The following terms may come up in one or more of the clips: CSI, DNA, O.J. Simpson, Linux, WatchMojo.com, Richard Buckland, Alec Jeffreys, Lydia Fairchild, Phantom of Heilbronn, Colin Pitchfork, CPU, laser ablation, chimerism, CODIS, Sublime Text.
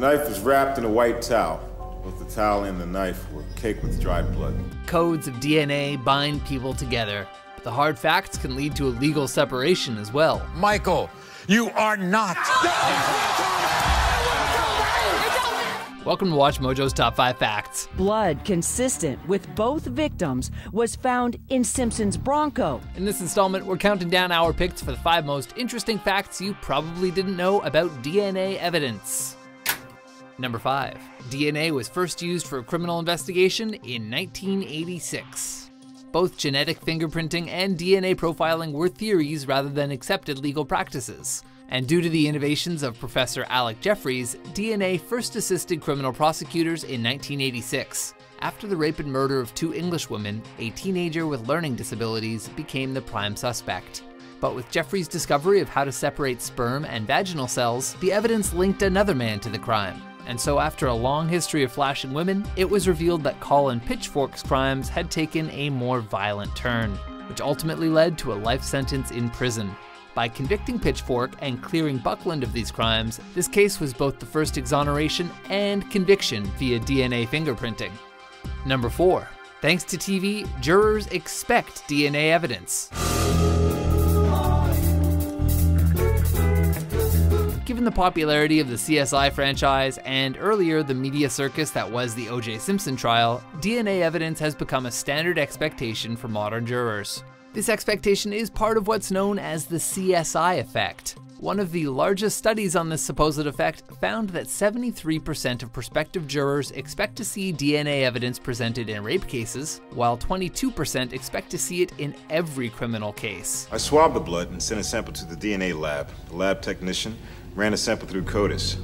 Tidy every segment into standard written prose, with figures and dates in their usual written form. The knife was wrapped in a white towel. Both the towel and the knife were caked with dried blood. Codes of DNA bind people together. The hard facts can lead to a legal separation as well. Michael, you are not. Welcome to Watch Mojo's Top 5 Facts. Blood consistent with both victims was found in Simpson's Bronco. In this installment, we're counting down our picks for the 5 most interesting facts you probably didn't know about DNA evidence. Number 5. DNA was first used for a criminal investigation in 1986. Both genetic fingerprinting and DNA profiling were theories rather than accepted legal practices. And due to the innovations of Professor Alec Jeffreys, DNA first assisted criminal prosecutors in 1986. After the rape and murder of 2 English women, a teenager with learning disabilities became the prime suspect. But with Jeffreys' discovery of how to separate sperm and vaginal cells, the evidence linked another man to the crime. And so after a long history of flashing women, it was revealed that Colin Pitchfork's crimes had taken a more violent turn, which ultimately led to a life sentence in prison. By convicting Pitchfork and clearing Buckland of these crimes, this case was both the first exoneration and conviction via DNA fingerprinting. Number 4. Thanks to TV, jurors expect DNA evidence. Given the popularity of the CSI franchise and earlier the media circus that was the O.J. Simpson trial, DNA evidence has become a standard expectation for modern jurors. This expectation is part of what's known as the CSI effect. One of the largest studies on this supposed effect found that 73% of prospective jurors expect to see DNA evidence presented in rape cases, while 22% expect to see it in every criminal case. I swabbed the blood and sent a sample to the DNA lab. The lab technician ran a sample through CODIS.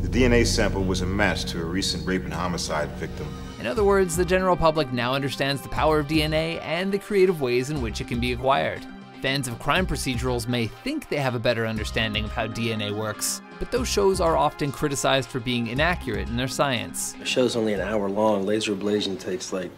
The DNA sample was a match to a recent rape and homicide victim. In other words, the general public now understands the power of DNA and the creative ways in which it can be acquired. Fans of crime procedurals may think they have a better understanding of how DNA works, but those shows are often criticized for being inaccurate in their science. The show's only an hour long. Laser ablation takes like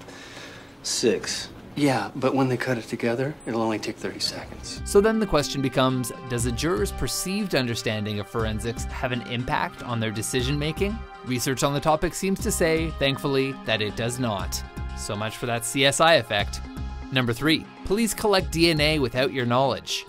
6. Yeah, but when they cut it together, it'll only take 30 seconds. So then the question becomes, does a juror's perceived understanding of forensics have an impact on their decision-making? Research on the topic seems to say, thankfully, that it does not. So much for that CSI effect. Number 3, police collect DNA without your knowledge.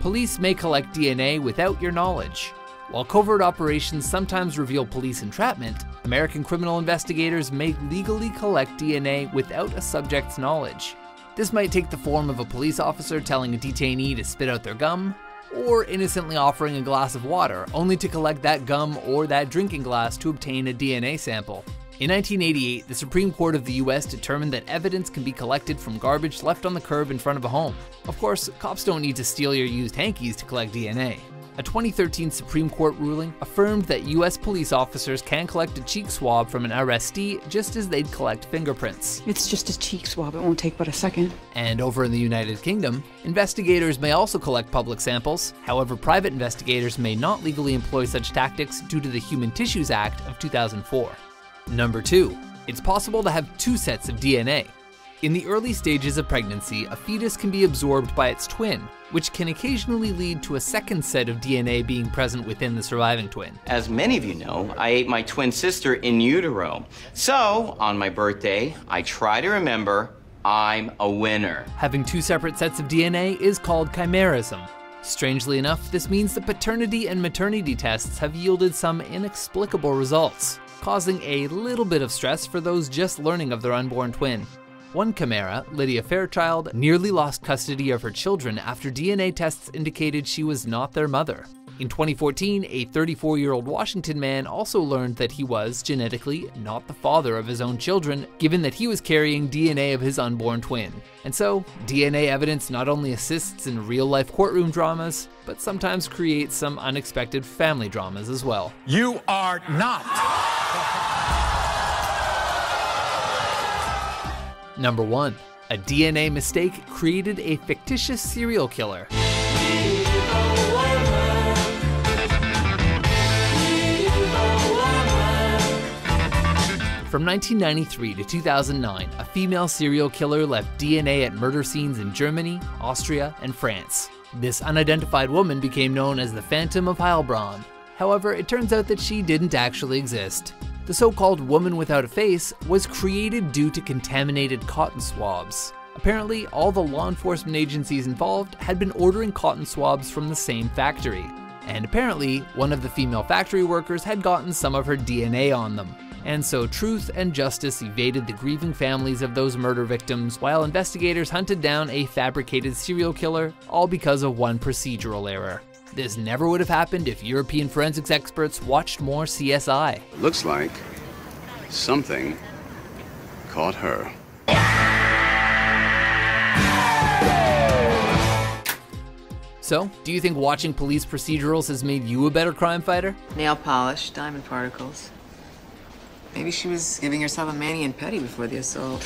Police may collect DNA without your knowledge. While covert operations sometimes reveal police entrapment, American criminal investigators may legally collect DNA without a subject's knowledge. This might take the form of a police officer telling a detainee to spit out their gum, or innocently offering a glass of water, only to collect that gum or that drinking glass to obtain a DNA sample. In 1988, the Supreme Court of the US determined that evidence can be collected from garbage left on the curb in front of a home. Of course, cops don't need to steal your used hankies to collect DNA. A 2013 Supreme Court ruling affirmed that US police officers can collect a cheek swab from an arrestee just as they'd collect fingerprints. It's just a cheek swab, it won't take but a second. And over in the United Kingdom, investigators may also collect public samples. However, private investigators may not legally employ such tactics due to the Human Tissues Act of 2004. Number 2, it's possible to have 2 sets of DNA. In the early stages of pregnancy, a fetus can be absorbed by its twin, which can occasionally lead to a second set of DNA being present within the surviving twin. As many of you know, I ate my twin sister in utero. So, on my birthday, I try to remember I'm a winner. Having 2 separate sets of DNA is called chimerism. Strangely enough, this means that paternity and maternity tests have yielded some inexplicable results, causing a little bit of stress for those just learning of their unborn twin. One chimera, Lydia Fairchild, nearly lost custody of her children after DNA tests indicated she was not their mother. In 2014, a 34-year-old Washington man also learned that he was, genetically, not the father of his own children, given that he was carrying DNA of his unborn twin. And so, DNA evidence not only assists in real-life courtroom dramas, but sometimes creates some unexpected family dramas as well. You are not! Number 1, a DNA mistake created a fictitious serial killer. From 1993 to 2009, a female serial killer left DNA at murder scenes in Germany, Austria, and France. This unidentified woman became known as the Phantom of Heilbronn. However, it turns out that she didn't actually exist. The so-called woman without a face was created due to contaminated cotton swabs. Apparently, all the law enforcement agencies involved had been ordering cotton swabs from the same factory. And apparently, one of the female factory workers had gotten some of her DNA on them. And so truth and justice evaded the grieving families of those murder victims while investigators hunted down a fabricated serial killer, all because of one procedural error. This never would have happened if European forensics experts watched more CSI. Looks like something caught her. So, do you think watching police procedurals has made you a better crime fighter? Nail polish, diamond particles. Maybe she was giving herself a mani and pedi before the assault.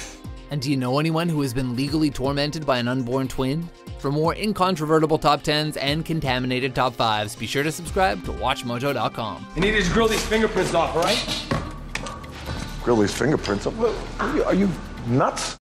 And do you know anyone who has been legally tormented by an unborn twin? For more incontrovertible top 10s and contaminated top 5s, be sure to subscribe to WatchMojo.com. I need to just grill these fingerprints off, all right? Grill these fingerprints off? Are you nuts?